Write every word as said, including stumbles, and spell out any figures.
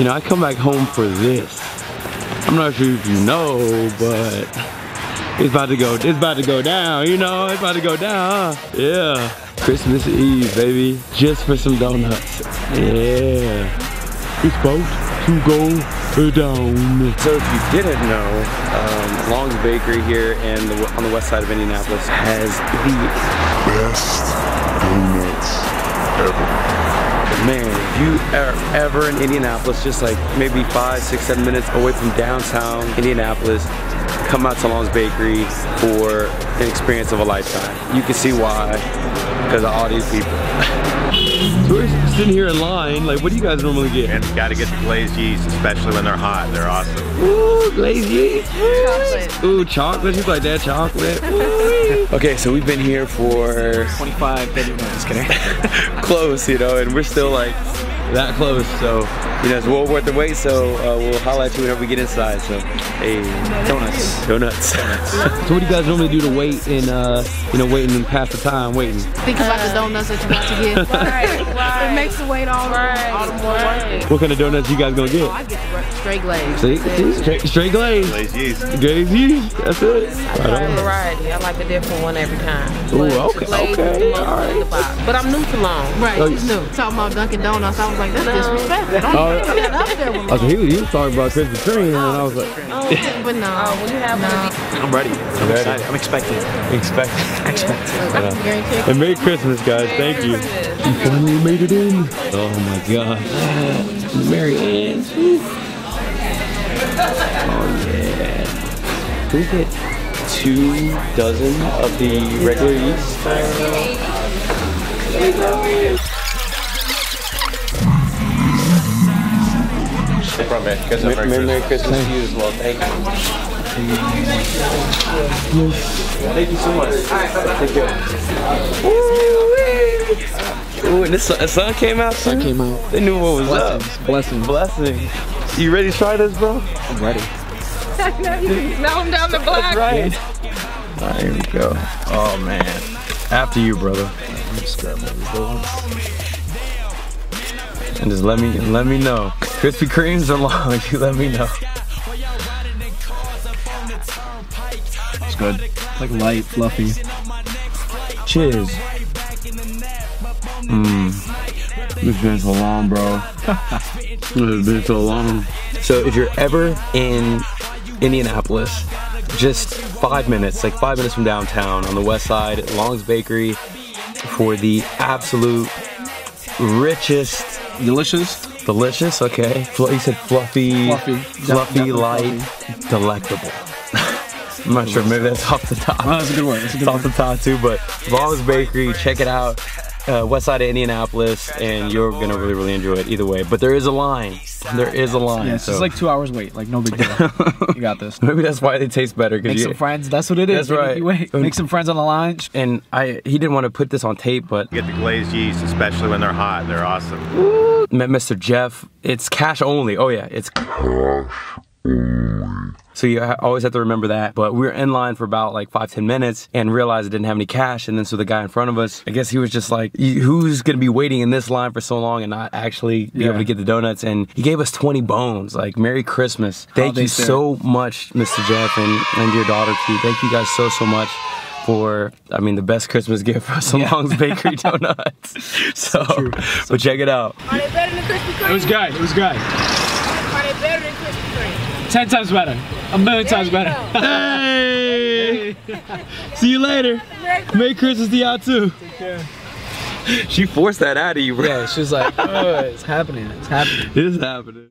You know, I come back home for this. I'm not sure if you know, but it's about to go, it's about to go down, you know, it's about to go down, huh? Yeah. Christmas Eve, baby, just for some donuts. Yeah. It's about to go down. So if you didn't know, um, Long's Bakery here and the, on the west side of Indianapolis has the best donuts ever. Man, if you are ever in Indianapolis, just like maybe five, six, seven minutes away from downtown Indianapolis, come out to Long's Bakery for an experience of a lifetime. You can see why, because of all these people. So we're sitting here in line, like what do you guys normally get? And you gotta get the glazed yeast, especially when they're hot, they're awesome. Ooh, glazed yeast. Chocolate. Ooh, chocolate, people like that chocolate. Okay, so we've been here for twenty-five, thirty minutes, kidding. Close, you know, and we're still like that close, so you know, it's well worth the wait, so uh, we'll holler at you whenever we get inside, so hey, donuts. Donuts. Donuts. So what do you guys normally do to wait and, uh, you know, waiting and pass the time, waiting? Think about uh, the donuts that you're about to get. Right, right. It makes the wait all, right, all the more worth it. What kind of donuts you guys gonna get? Oh, I get straight glazed. See? See? Straight, straight glazed. Glazed yeast. Glazed yeast, that's it. I try a variety, I like a different one every time. Ooh, okay, glazed, okay, all right. But I'm new to Long. Right, she's new. Talking about Dunkin' Donuts, I was like, that's disrespectful. I don't even get up there with me. I was like, he was, he was talking about Krispy Kreme, and I was like, oh, but no, oh, we have no. I'm ready. I'm, I'm excited. I'm expecting. Expecting. Expecting. Yeah. And Merry Christmas, guys. Merry Thank Christmas. you. You finally made it in. Oh my God. Mary Ann. Oh yeah. We get two dozen of the regular yeast. There you go. Merry, Merry Christmas to you as well. Thank you. Thank you so much. Thank you. Ooh, and this sun, sun came out. Sun came out. They knew what was Blessings. up. Blessings. Blessings. You ready to try this, bro? I'm ready. I know you can knock him down the block. That's right. All right, here we go. Oh man. After you, brother. I'm just grabbing these ones. And just let me let me know. Krispy Kremes are long, if you let me know. It's good. It's like light, fluffy. Cheers. Mmm. This has been so long, bro. This has been so long. So if you're ever in Indianapolis, just five minutes, like five minutes from downtown on the west side, at Long's Bakery, for the absolute richest, delicious, Delicious, okay. You said fluffy, fluffy, fluffy light, fluffy. Delectable. I'm not sure, maybe that's off the top. No, that's a good one. That's a good it's one. off the top too, but Long's Bakery, check it out. Uh, west side of Indianapolis, and you're gonna really, really enjoy it either way. But there is a line. There is a line. Yeah, it's so. just like two hours wait. Like, no big deal. You got this. Maybe that's why they taste better. Make you, some friends. That's what it is. That's right. You wait. Make some friends on the line. And I, he didn't want to put this on tape, but you get the glazed yeast, especially when they're hot. They're awesome. Ooh. Met Mister Jeff. It's cash only. Oh yeah, it's cash only. So you always have to remember that. But we were in line for about like five, ten minutes and realized I didn't have any cash. And then so the guy in front of us, I guess he was just like, who's gonna be waiting in this line for so long and not actually be yeah. able to get the donuts? And he gave us twenty bones, like Merry Christmas. Thank Holiday you fair. so much, Mister Jeff, and, and your daughter too. Thank you guys so, so much. For, I mean, the best Christmas gift for some yeah. Long's Bakery donuts. So, so but check it out. Are they better than Krispy Kreme? It was good, it was good. Are they better than Krispy Kreme? Ten times better. A million there times better. Go. Hey! See you later. Merry Christmas, Merry Christmas to y'all too. Take care. She forced that out of you, bro. Yeah, she was like, oh, it's happening, it's happening. It is happening.